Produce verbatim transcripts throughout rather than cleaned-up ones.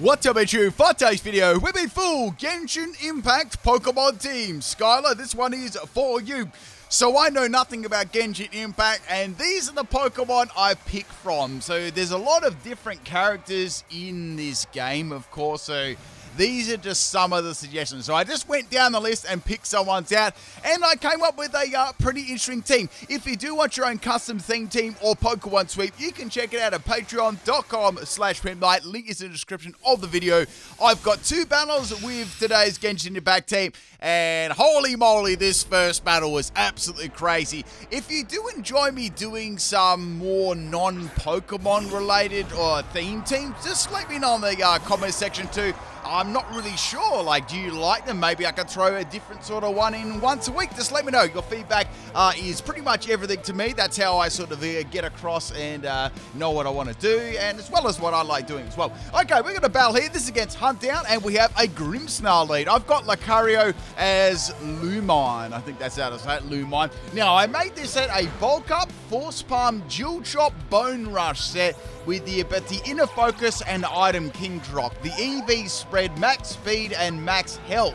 What's up, YouTube? For today's video, we'll be full Genshin Impact Pokemon team. Skylar, this one is for you. So I know nothing about Genshin Impact, and these are the Pokemon I pick from. So there's a lot of different characters in this game, of course, so these are just some of the suggestions. So I just went down the list and picked someone's out, and I came up with a uh, pretty interesting team. If you do want your own custom themed team or Pokemon sweep, you can check it out at patreon dot com slash Pimpnite. Link is in the description of the video. I've got two battles with today's Genshin Impact team, and holy moly, this first battle was absolutely crazy. If you do enjoy me doing some more non-Pokemon related or theme teams, just let me know in the uh, comment section too. I'm not really sure, like, do you like them? Maybe I could throw a different sort of one in once a week. Just let me know. Your feedback uh, is pretty much everything to me. That's how I sort of uh, get across and uh, know what I want to do, and as well as what I like doing as well. Okay, we're going to battle here. This is against Huntdown, and we have a Grimmsnarl lead. I've got Lucario as Lumine. I think that's how to say it, Lumine. Now, I made this set a Bulk Up, Force Palm, Jewel Chop, Bone Rush set with the ability Inner Focus and Item King Drop. The E V spread, max speed, and max health.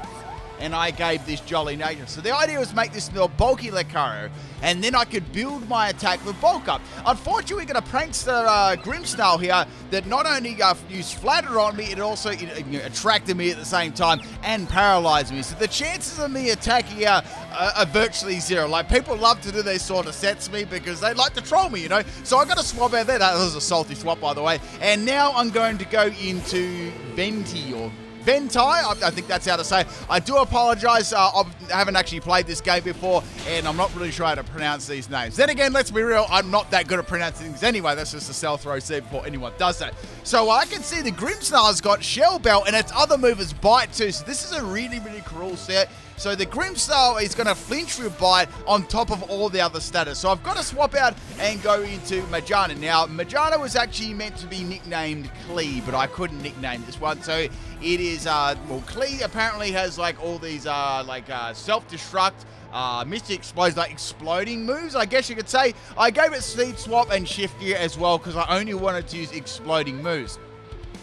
And I gave this jolly nature. So the idea was make this more bulky Lucario, and then I could build my attack with Bulk Up. Unfortunately, we're going to prankster uh, Grimmsnarl here that not only uh, used Flatter on me, it also it, you know, attracted me at the same time and paralyzed me. So the chances of me attacking here uh, are virtually zero. Like, people love to do these sort of sets to me because they like to troll me, you know. So I got to swap out there. That was a salty swap, by the way. And now I'm going to go into Venti or Venti, I think that's how to say it. I do apologize, uh, I haven't actually played this game before, and I'm not really sure how to pronounce these names. Then again, let's be real, I'm not that good at pronouncing things anyway. That's just a self throw set before anyone does that. So uh, I can see the Grimmsnarl's got Shell Bell, and its other movers Bite too, so this is a really, really cruel set. So the Grimmsnarl is going to flinch with Bite on top of all the other status. So I've got to swap out and go into Majana. Now, Majana was actually meant to be nicknamed Klee, but I couldn't nickname this one, so it is Uh, well, Klee apparently has like all these uh, like uh, self-destruct, uh, mystic explodes, like exploding moves, I guess you could say. I gave it Speed Swap and Shift Gear as well because I only wanted to use exploding moves.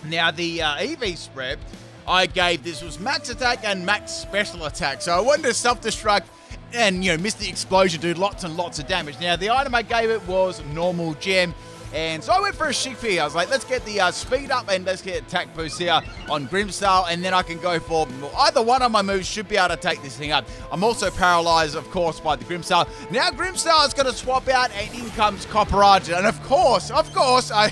Now the uh, E V spread I gave this was max attack and max special attack, so I wanted to self-destruct and, you know, mystic explosion do lots and lots of damage. Now the item I gave it was normal gem. And so I went for a Shift here. I was like, let's get the uh, speed up and let's get attack boost here on Grimmsnarl, and then I can go for either one of my moves should be able to take this thing up. I'm also paralyzed, of course, by the Grimmsnarl. Now Grimmsnarl is going to swap out, and in comes Copperajah. And of course, of course, I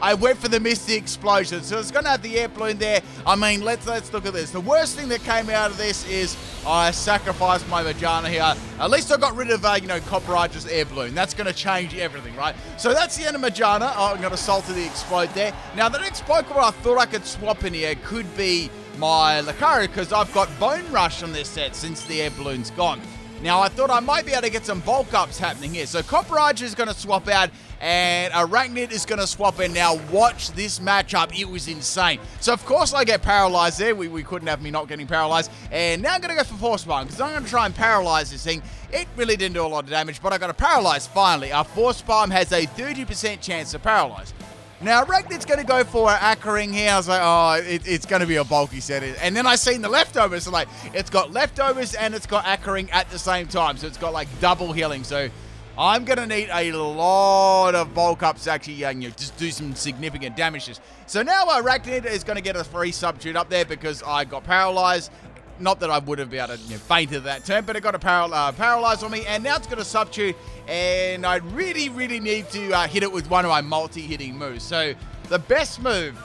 I went for the Misty Explosion. So it's going to have the air balloon there. I mean, let's let's look at this. The worst thing that came out of this is I sacrificed my Majana here. At least I got rid of, uh, you know, Copperajah's air balloon. That's going to change everything, right? So that's the end of Majana. Jana. Oh, I'm going to Assault the Explode there. Now, the next Pokemon I thought I could swap in here could be my Lucario, because I've got Bone Rush on this set since the air balloon's gone. Now, I thought I might be able to get some bulk ups happening here. So, Copperajah is going to swap out, and Arachnid is going to swap in. Now, watch this matchup. It was insane. So, of course, I get paralyzed there. We, we couldn't have me not getting paralyzed. And now I'm going to go for Force Palm, because I'm going to try and paralyze this thing. It really didn't do a lot of damage, but I got to paralyze finally. Our Force Palm has a thirty percent chance to paralyze. Now, Arachnid's going to go for an Ackering here. I was like, oh, it, it's going to be a bulky set. And then I seen the Leftovers. So, like, it's got Leftovers and it's got Ackering at the same time. So, it's got, like, double healing. So, I'm going to need a lot of bulk ups to actually, uh, you know, just do some significant damages. So, now Arachnid is going to get a free substitute up there because I got paralyzed. Not that I would have been able to, you know, feint at that turn, but it got a paral uh, paralyze on me, and now it's got a substitute, and I really, really need to uh, hit it with one of my multi-hitting moves. So the best move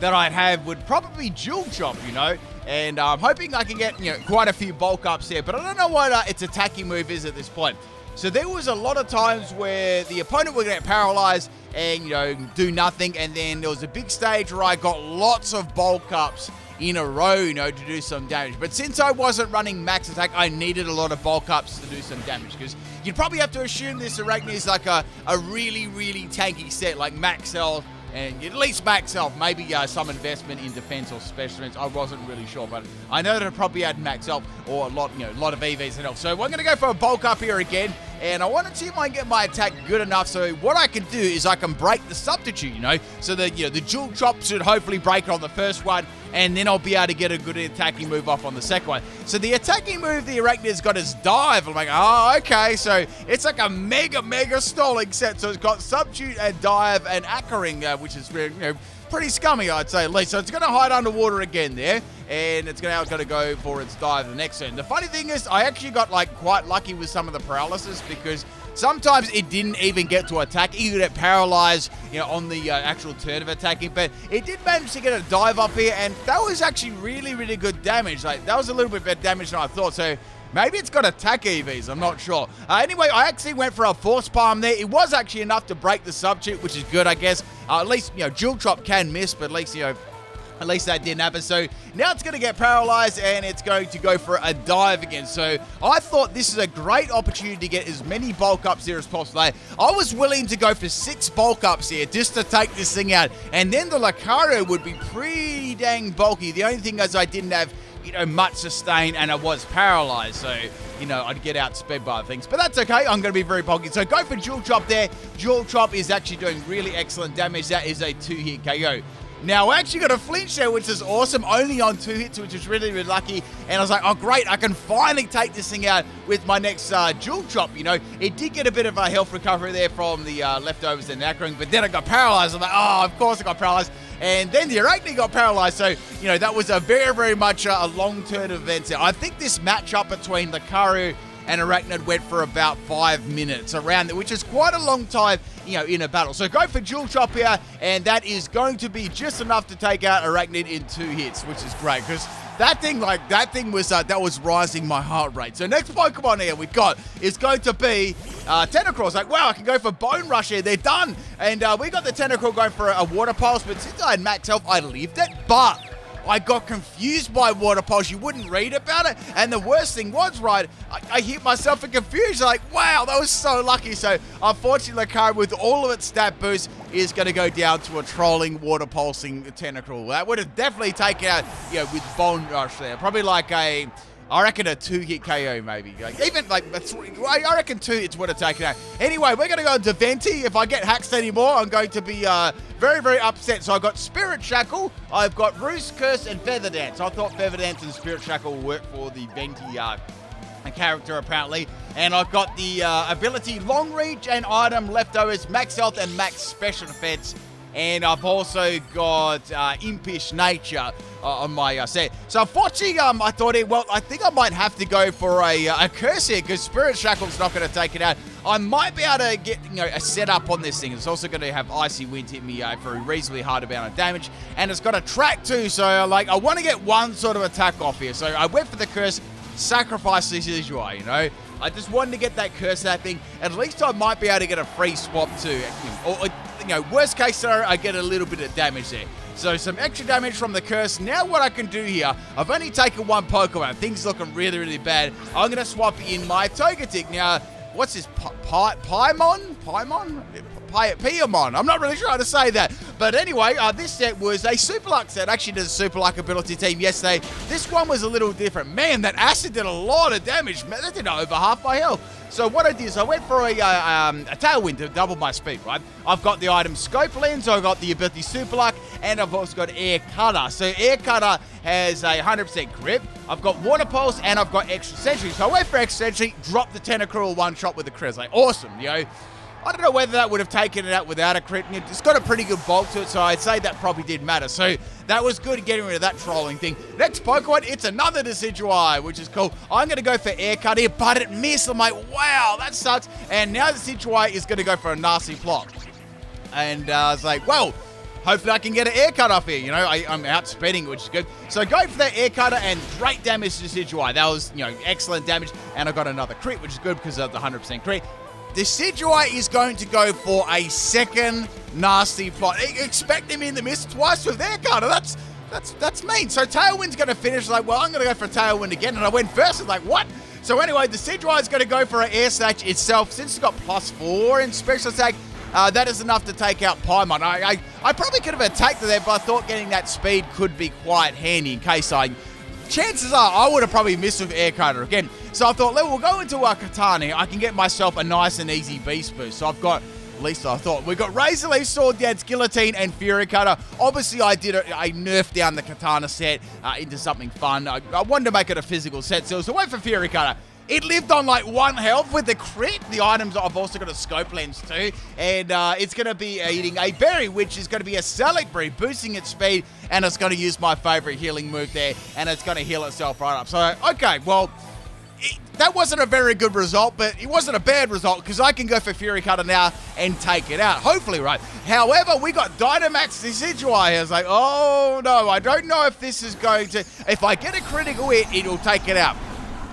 that I'd have would probably Jewel Chop, you know, and I'm hoping I can get, you know, quite a few bulk ups there, but I don't know what uh, its attacking move is at this point. So there was a lot of times where the opponent would get paralyzed and, you know, do nothing, and then there was a big stage where I got lots of bulk ups in a row, you know, to do some damage. But since I wasn't running max attack, I needed a lot of bulk ups to do some damage, because you'd probably have to assume this Arachnid is like a, a really, really tanky set, like max health, and at least max health, maybe uh, some investment in defense or special defense. I wasn't really sure, but I know that it probably had max health or a lot, you know, a lot of E Vs and health. So we're going to go for a bulk up here again. and I want to see if I can get my attack good enough so what I can do is I can break the substitute, you know, so that, you know, the dual chop should hopefully break it on the first one, and then I'll be able to get a good attacking move off on the second one. So the attacking move the Arachnid's got is Dive. I'm like, oh, okay, so it's like a mega, mega stalling set, so it's got substitute and Dive and Ackering, uh, which is, you know, pretty scummy, I'd say, at least. So it's going to hide underwater again there, and it's going to go for its Dive the next turn. The funny thing is, I actually got, like, quite lucky with some of the paralysis, because sometimes it didn't even get to attack. It got paralyzed, you know, on the uh, actual turn of attacking, but it did manage to get a dive up here, and that was actually really, really good damage. Like, that was a little bit better damage than I thought, so maybe it's got attack E Vs, I'm not sure. Uh, anyway, I actually went for a Force Palm there. It was actually enough to break the substitute, which is good, I guess. Uh, at least, you know, Dual Chop can miss, but at least, you know, at least that didn't happen. So now it's going to get paralyzed, and it's going to go for a dive again. So I thought this is a great opportunity to get as many bulk ups here as possible. I was willing to go for six bulk ups here just to take this thing out. And then the Lucario would be pretty dang bulky. The only thing is I didn't have, you know, much sustain, and I was paralyzed, so, you know, I'd get outsped by things. But that's okay, I'm going to be very bulky. So go for Dual Chop there. Dual Chop is actually doing really excellent damage. That is a two-hit K O. Now, I actually got a flinch there, which is awesome, only on two hits, which is really, really lucky. And I was like, oh, great, I can finally take this thing out with my next uh, Dual Chop, you know. It did get a bit of a health recovery there from the uh, leftovers and Ackering, but then I got paralyzed. I'm like, oh, of course I got paralyzed. And then the Arachnid got paralyzed, so, you know, that was a very, very much uh, a long-term event. I think this matchup between Lucario and Arachnid went for about five minutes around there, which is quite a long time, you know, in a battle. So go for Dual Chop here, and that is going to be just enough to take out Arachnid in two hits, which is great, because that thing, like, that thing was, uh, that was rising my heart rate. So next Pokemon here we've got is going to be uh, Tentacruel. It's like, wow, I can go for Bone Rush here. They're done. And uh, we got the Tentacruel going for a, a Water Pulse, but since I had max health, I lived it, but I got confused by Water Pulse. You wouldn't read about it. And the worst thing was, right, I, I hit myself in confusion. Like, wow, that was so lucky. So, unfortunately, Lucario, with all of its stat boost, is going to go down to a trolling, Water Pulsing Tentacruel. That would have definitely taken out, you know, with Bone Rush there. Probably like a, I reckon a two-hit K O, maybe. Like, even, like, I reckon two hits would have taken out. Anyway, we're going to go into Venti. If I get hacks anymore, I'm going to be uh, very, very upset. So I've got Spirit Shackle, I've got Roost, Curse, and Feather Dance. I thought Feather Dance and Spirit Shackle work for the Venti uh, character, apparently. And I've got the uh, ability Long Reach and Item Leftovers, Max Health, and Max Special Defense. And I've also got uh, Impish Nature uh, on my uh, set. So unfortunately, um, I thought, it, well, I think I might have to go for a, a Curse here because Spirit Shackle's not going to take it out. I might be able to get, you know, a setup on this thing. It's also going to have Icy Wind hit me uh, for a reasonably hard amount of damage. And it's got a track too, so like I want to get one sort of attack off here. So I went for the Curse, sacrificed the Decidueye, you know. I just wanted to get that Curse, that thing. At least I might be able to get a free swap too. Or, or, you know, worst case scenario, I get a little bit of damage there. So some extra damage from the Curse. Now what I can do here, I've only taken one Pokemon. Things looking really, really bad. I'm going to swap in my Togetic. Now, what's this? Paimon? Paimon? Paimon. I'm not really sure how to say that. But anyway, uh, this set was a Super Luck set. Actually did a Super Luck ability team yesterday. This one was a little different. Man, that acid did a lot of damage. Man, that did over half my health. So what I did is I went for a, uh, um, a Tailwind to double my speed, right? I've got the item Scope Lens, I've got the ability Super Luck, and I've also got Air Cutter. So Air Cutter has a one hundred percent grip. I've got Water Pulse, and I've got Extra Sentry. So I went for Extra Sentry, dropped the Tentacruel one shot with the Crit. Like, awesome, you know? I don't know whether that would have taken it out without a crit. It's got a pretty good bulk to it, so I'd say that probably did matter. So that was good getting rid of that trolling thing. Next Pokemon, it's another Decidueye, which is cool. I'm going to go for Air Cut here, but it missed. I'm like, wow, that sucks. And now Decidueye is going to go for a nasty plot. And uh, I was like, well, hopefully I can get an Air Cut off here. You know, I, I'm outspeeding, which is good. So go for that Air Cutter and great damage to Decidueye. That was, you know, excellent damage. And I got another crit, which is good because of the one hundred percent crit. Decidueye is going to go for a second nasty plot. Expect him in the mist twice with their cutter. That's that's that's mean. So Tailwind's going to finish like, well, I'm going to go for Tailwind again, and I went first. It's like, what? So anyway, Decidueye is going to go for an Air Snatch itself. Since it's got plus four in special attack, uh, that is enough to take out Paimon. I, I I probably could have attacked there, but I thought getting that speed could be quite handy in case I. Chances are I would have probably missed with Air Cutter again. So I thought, well, we'll go into Akatani. I can get myself a nice and easy beast boost. So I've got, at least I thought, we've got Razor Leaf, Sword Dance, Guillotine, and Fury Cutter. Obviously, I did a, a nerf down the Katana set uh, into something fun. I, I wanted to make it a physical set, so it was a way for Fury Cutter. It lived on like one health with the crit. The items, I've also got a scope lens too. And uh, it's going to be eating a berry, which is going to be a Salicbury, boosting its speed. And it's going to use my favorite healing move there. And it's going to heal itself right up. So, okay, well, it, that wasn't a very good result, but it wasn't a bad result because I can go for Fury Cutter now and take it out. Hopefully, right? However, we got Dynamax Decidueye. I was like, oh no, I don't know if this is going to... If I get a critical hit, it'll take it out.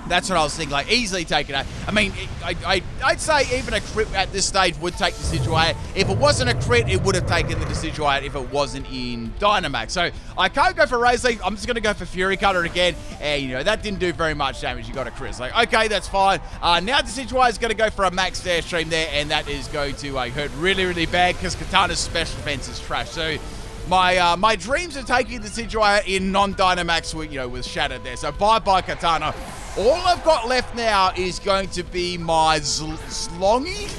That's what I was thinking, like, easily take it out. I mean, I, I, I'd say even a crit at this stage would take the Decidueye. If it wasn't a crit, it would have taken the Decidueye if it wasn't in Dynamax. So, I can't go for Razor Leaf. I'm just going to go for Fury Cutter again. And, you know, that didn't do very much damage. You got a crit. It's like, okay, that's fine. Uh, now Decidueye is going to go for a max Airstream there, and that is going to uh, hurt really, really bad because Katana's special defense is trash. So, My uh, my dreams of taking the Decidueye in non-Dynamax, you know, was shattered there. So bye-bye, Kartana. All I've got left now is going to be my Zlongi.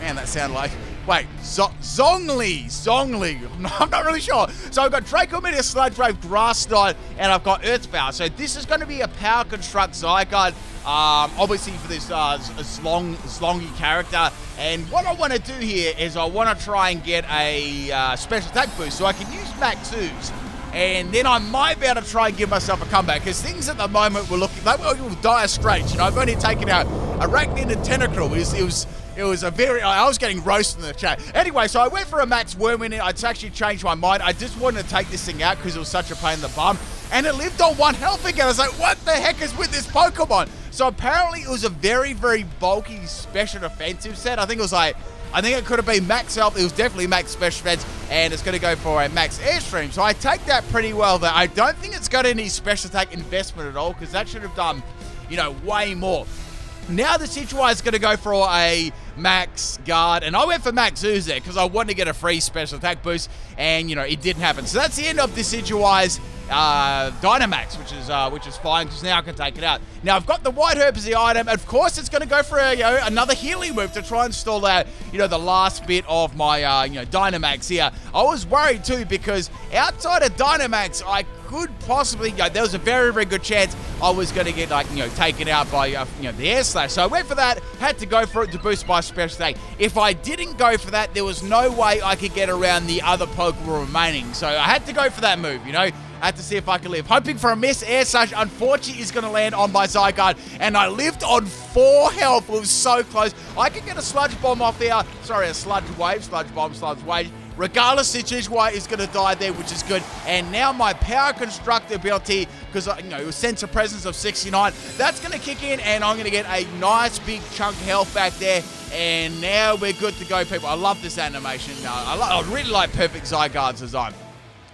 Man, that sounded like... Wait, Zhongli, Zhongli. I'm not really sure. So I've got Dracomesh, Sludge Wave, Grass Knight, and I've got Earth Power. So this is going to be a Power Construct Zygarde, um, obviously for this uh, Zlong, Zlongi character. And what I want to do here is I want to try and get a uh, special attack boost so I can use Max Ooze. And then I might be able to try and give myself a comeback because things at the moment were looking... They were dire straits. You know, I've only taken out Arachnid and Tentacruel. It was... It was It was a very... I was getting roasted in the chat. Anyway, so I went for a Max Wormwind. I actually changed my mind. I just wanted to take this thing out because it was such a pain in the bum. And it lived on one health again. I was like, what the heck is with this Pokemon? So apparently it was a very, very bulky special defensive set. I think it was like... I think it could have been max health. It was definitely max special defense. And it's going to go for a max airstream. So I take that pretty well there. I don't think it's got any special attack investment at all because that should have done, you know, way more. Now the Decidueye is going to go for a Max Guard, and I went for Max Ooze there because I wanted to get a free special attack boost, and you know it didn't happen. So that's the end of Decidueye's uh, Dynamax, which is uh, which is fine because now I can take it out. Now I've got the White Herb as the item. Of course, it's going to go for a, you know, another healing move to try and stall out you know the last bit of my uh, you know Dynamax here. I was worried too because outside of Dynamax, I could possibly, you know, there was a very, very good chance I was going to get, like, you know, taken out by, uh, you know, the air slash. So I went for that, had to go for it to boost my special attack. If I didn't go for that, there was no way I could get around the other Pokemon remaining. So I had to go for that move, you know. I had to see if I could live. Hoping for a miss, air slash, unfortunately, is going to land on my Zygarde. And I lived on four health. It was so close. I could get a sludge bomb off here. Sorry, a sludge wave, sludge bomb, sludge wave. Regardless, Decidueye is going to die there, which is good. And now my Power Construct ability, because, you know, it was Sense of Presence of sixty-nine, that's going to kick in, and I'm going to get a nice big chunk of health back there. And now we're good to go, people. I love this animation. Uh, I, love, I really like Perfect Zygarde's design.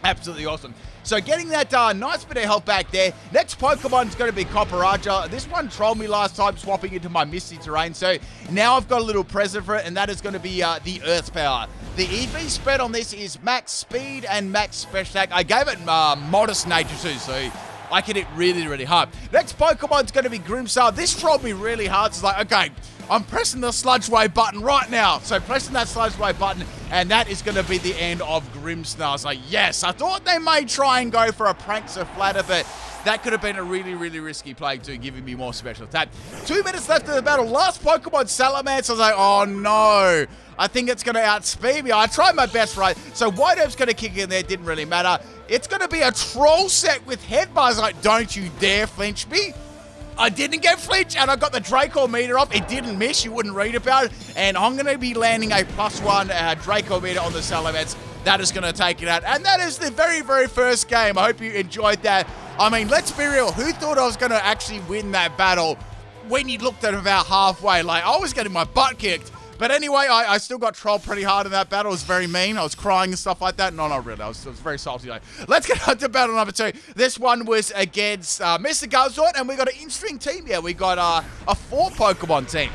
Absolutely awesome. So getting that uh, nice bit of health back there. Next Pokemon is going to be Copperajah. This one trolled me last time, swapping into my Misty Terrain. So now I've got a little present for it, and that is going to be uh, the Earth Power. The E V spread on this is max speed and max special attack. I gave it uh, modest nature too, so I hit it really, really hard. Next Pokemon is going to be Grimmsnarl. This trolled me really hard. So it's like, okay, I'm pressing the Sludge Wave button right now. So pressing that Sludge Wave button, and that is going to be the end of Grimmsnarl. So yes, I thought they may try and go for a Prankster Flatter, but that could have been a really, really risky play too, giving me more special attack. Two minutes left in the battle. Last Pokemon, Salamence. I was like, oh no. I think it's going to outspeed me. I tried my best, right? So White Herb's going to kick in there. Didn't really matter. It's going to be a troll set with head bars. Like, don't you dare flinch me. I didn't get flinched, and I got the Draco meter up. It didn't miss. You wouldn't read about it. And I'm going to be landing a plus one uh, Draco meter on the Salamence. That is going to take it out. And that is the very, very first game. I hope you enjoyed that. I mean, let's be real. Who thought I was going to actually win that battle when you looked at about halfway? Like, I was getting my butt kicked. But anyway, I, I still got trolled pretty hard in that battle. It was very mean. I was crying and stuff like that. No, not really. I was, I was very salty. Like, let's get on to battle number two. This one was against uh, Mister Garzot, and we got an interesting team here. We got uh, a four Pokemon team,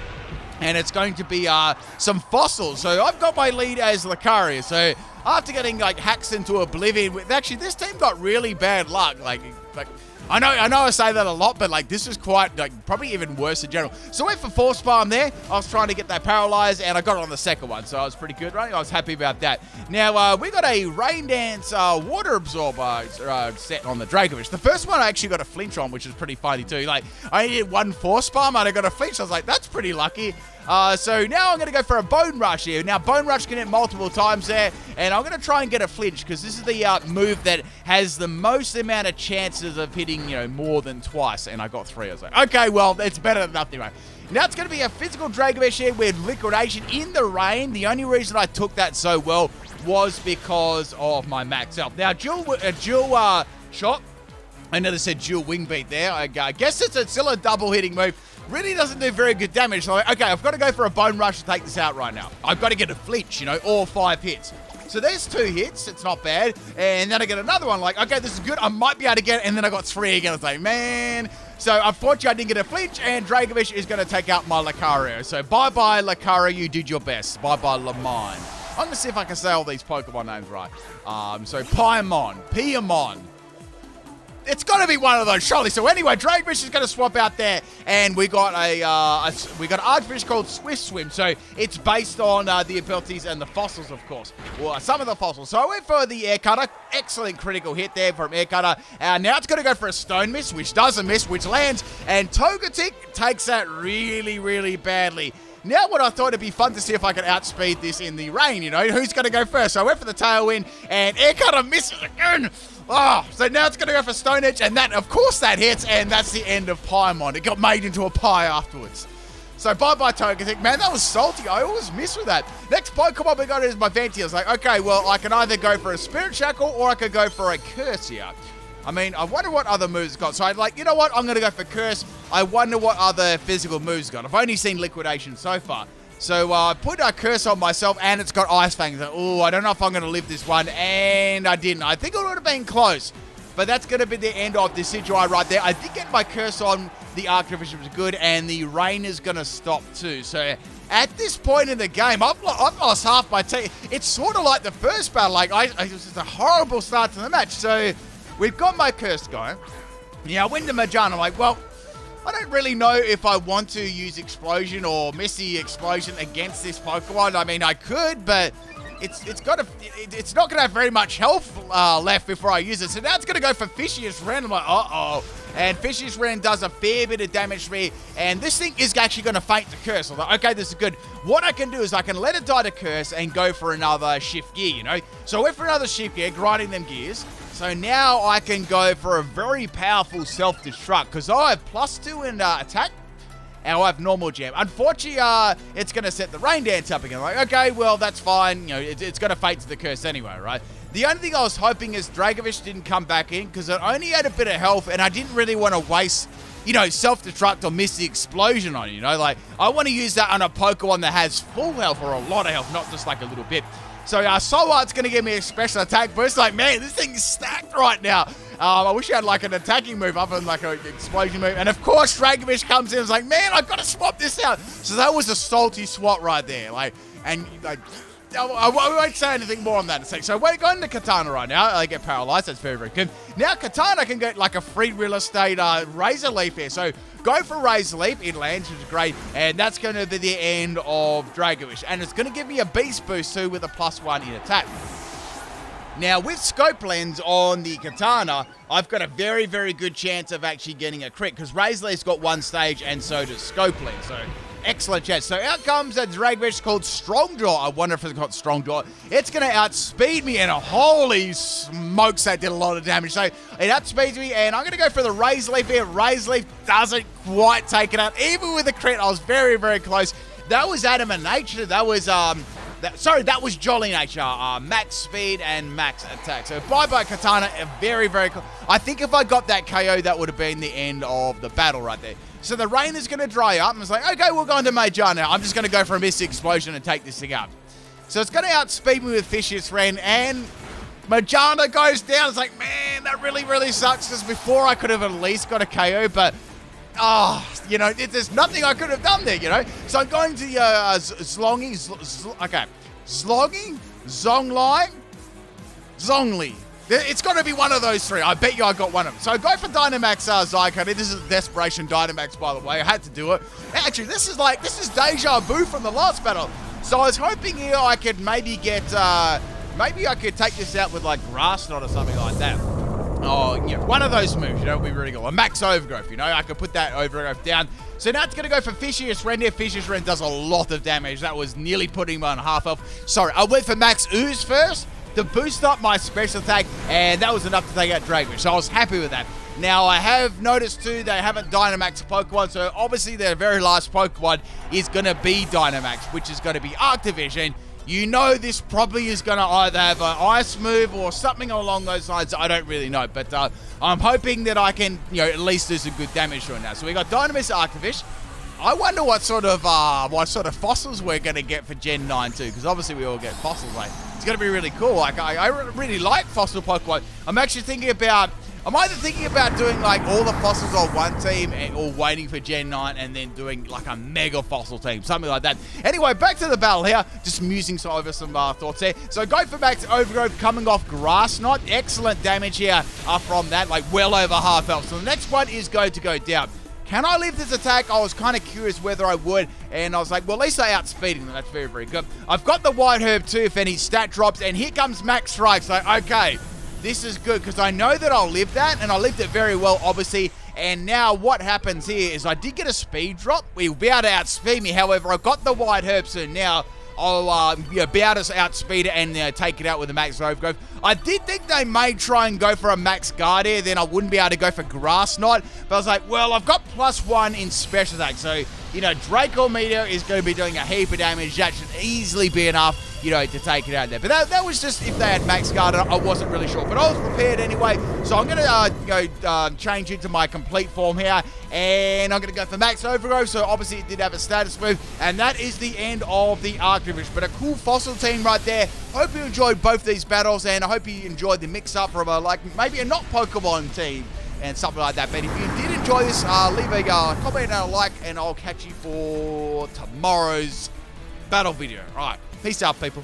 and it's going to be uh, some fossils. So I've got my lead as Lucario. So after getting like hacks into oblivion, with actually this team got really bad luck. Like, like. I know, I know I say that a lot, but like this is quite, like probably even worse in general. So I went for Force Palm there. I was trying to get that Paralyze, and I got it on the second one, so I was pretty good, right? I was happy about that. Now, uh, we got a Rain Dance uh, Water Absorber uh, set on the Dracovish. The first one I actually got a flinch on, which is pretty funny too. Like, I needed one Force Palm, and I got a flinch. I was like, that's pretty lucky. Uh, so now I'm going to go for a Bone Rush here. Now, Bone Rush can hit multiple times there, and I'm going to try and get a flinch because this is the uh, move that has the most amount of chances of hitting, you know, more than twice, and I got three. I was like, okay, well, it's better than nothing, right? Now it's going to be a physical Dragomesh here with Liquidation in the rain. The only reason I took that so well was because of my max health. Now, dual, uh, dual uh, shot. I never said dual wing beat there. I guess it's a, still a double hitting move. Really doesn't do very good damage. So, okay, I've got to go for a Bone Rush to take this out right now. I've got to get a flinch, you know, all five hits. So there's two hits. It's not bad. And then I get another one. Like, okay, this is good. I might be able to get it. And then I got three again. I was like, man. So, unfortunately, I didn't get a flinch. And Dragovish is going to take out my Lucario. So, bye-bye, Lucario. You did your best. Bye-bye, Lumine. I'm going to see if I can say all these Pokemon names right. Um, so, Paimon. Piamon. It's got to be one of those, surely. So anyway, Dragomesh is going to swap out there, and we got a, uh, a we got an Archfish called Swift Swim. So it's based on uh, the abilities and the fossils, of course. Well, some of the fossils. So I went for the Air Cutter. Excellent critical hit there from Air Cutter. Uh, now it's going to go for a Stone Miss, which doesn't miss, which lands, and Togetic takes that really, really badly. Now what I thought it'd be fun to see if I could outspeed this in the rain, you know. Who's going to go first? So I went for the Tailwind, and Air Cutter misses again. Oh, so now it's going to go for Stone Edge, and that, of course, that hits, and that's the end of Paimon. It got made into a pie afterwards. So bye-bye, Togetic. Man, that was salty. I always miss with that. Next Pokemon we got is my Venti. I was like, okay, well, I can either go for a Spirit Shackle, or I could go for a Curse here. I mean, I wonder what other moves it's got. So I'm like, you know what? I'm going to go for Curse. I wonder what other physical moves it's got. I've only seen Liquidation so far. So uh, I put a Curse on myself, and it's got Ice Fangs. Oh, I don't know if I'm going to live this one, and I didn't. I think it would have been close, but that's going to be the end of Decidueye right there. I did get my Curse on. The Arctivis was good, and the rain is going to stop too. So at this point in the game, I've, lo I've lost half my team. It's sort of like the first battle. Like I, it was just a horrible start to the match. So we've got my Curse going. Yeah, I went to Majana. I'm like, well, I don't really know if I want to use Explosion or Misty Explosion against this Pokemon. I mean, I could, but it's it's got a, it, it's not going to have very much health uh, left before I use it. So now it's going to go for Fishious Wren. I'm like, uh-oh. And Fishious Wren does a fair bit of damage to me. And this thing is actually going to faint the Curse. I'm like, okay, this is good. What I can do is I can let it die to Curse and go for another Shift Gear, you know? So I went for another Shift Gear, grinding them gears. So now I can go for a very powerful self-destruct because I have plus two in uh, attack and I have normal jam. Unfortunately, uh, it's going to set the Rain Dance up again. Like, okay, well, that's fine. You know, it, it's going to fade to the Curse anyway, right? The only thing I was hoping is Dragovish didn't come back in because it only had a bit of health and I didn't really want to waste, you know, self-destruct or miss the explosion on it, you know? Like, I want to use that on a Pokemon that has full health or a lot of health, not just like a little bit. So, uh, Soul Art's going to give me a special attack burst. Like, man, this thing's stacked right now. Um, I wish I had, like, an attacking move other than, like, an explosion move. And, of course, Dragomesh comes in and is like, man, I've got to swap this out. So, that was a salty swap right there. Like, and, like, I, I, I won't say anything more on that in a sec. So, we're going to Kartana right now. I get paralyzed. That's very, very good. Now, Kartana can get, like, a free real estate uh, Razor Leaf here. So, go for Razor Leaf. It lands, which is great. And that's going to be the end of Dragovish. And it's going to give me a Beast Boost too with a plus one in attack. Now, with Scope Lens on the Kartana, I've got a very, very good chance of actually getting a crit. Because Razor Leaf's got one stage and so does Scope Lens. So, excellent chance. So, out comes a Dragovish called Strong Jaw. I wonder if it's got Strong Jaw. It's going to outspeed me. And holy smokes, that did a lot of damage. So, it outspeeds me. And I'm going to go for the Razor Leaf here. Razor Leaf doesn't quite take it out. Even with a crit, I was very, very close. That was Adamant Nature. That was, um, that, sorry, that was Jolly Nature. Uh, max speed and max attack. So, bye-bye Kartana. Very, very close. I think if I got that K O, that would have been the end of the battle right there. So, the rain is going to dry up. And it's like, okay, we'll go into Majana now. I'm just going to go for a Mystic Explosion and take this thing out. So, it's going to outspeed me with Fishious Wren. And Majana goes down. It's like, man, that really, really sucks. Because before I could have at least got a K O, but... Oh, you know, it, there's nothing I could have done there, you know? So I'm going to the, uh, Zlongi, Zl Zl okay. Zlongi? Zhongli? Zhongli. It's got to be one of those three. I bet you I got one of them. So go for Dynamax uh, Zygarde. This is Desperation Dynamax, by the way. I had to do it. Actually, this is like, this is deja vu from the last battle. So I was hoping here I could maybe get, uh, maybe I could take this out with like Grass Knot or something like that. Oh, yeah, one of those moves, you know, would be really cool. A max overgrowth, you know, I could put that overgrowth down. So now it's going to go for Fishious Ren here. Fishious Ren does a lot of damage. That was nearly putting him on half health. Sorry, I went for Max Ooze first to boost up my special attack, and that was enough to take out Dragomesh. So I was happy with that. Now, I have noticed, too, they haven't Dynamaxed Pokemon, so obviously their very last Pokemon is going to be Dynamaxed, which is going to be Arctivis. And you know this probably is going to either have an ice move or something along those lines. I don't really know, but uh, I'm hoping that I can, you know, at least do some good damage right now. So we got Dynamax Arctivis. I wonder what sort of uh, what sort of fossils we're going to get for Gen nine too, because obviously we all get fossils. Like, it's going to be really cool. Like I, I really like fossil Pokemon. I'm actually thinking about, I'm either thinking about doing like all the fossils on one team and, or waiting for Gen nine and then doing like a mega fossil team, something like that. Anyway, back to the battle here, just musing over some uh, thoughts there. So go for Max Overgrowth coming off Grass Knot. Excellent damage here uh, from that, like well over half health. So the next one is going to go down. Can I live this attack? I was kind of curious whether I would, and I was like, well, at least I outspeed him. That's very, very good. I've got the White Herb too, if any stat drops, and here comes Max Strike. So, okay, this is good, because I know that I'll live that, and I lived it very well, obviously. And now what happens here is I did get a speed drop. We'll be able to outspeed me. However, I've got the White Herb, so now I'll uh, be able to outspeed it and uh, take it out with a Max Overgrowth. I did think they may try and go for a Max Guard here, then I wouldn't be able to go for Grass Knot. But I was like, well, I've got plus one in special attack. So, you know, Draco Meteor is going to be doing a heap of damage. That should easily be enough, you know, to take it out there. But that, that was just if they had Max Guard, I wasn't really sure. But I was prepared anyway. So I'm going to uh, go uh, change into my complete form here. And I'm going to go for Max Overgrowth. So obviously it did have a status move. And that is the end of the Arctivis. But a cool fossil team right there. Hope you enjoyed both these battles. And I hope you enjoyed the mix-up from a, like, maybe a not Pokemon team and something like that. But if you did enjoy this, uh, leave a uh, comment and a like. And I'll catch you for tomorrow's battle video. All right. Peace out, people.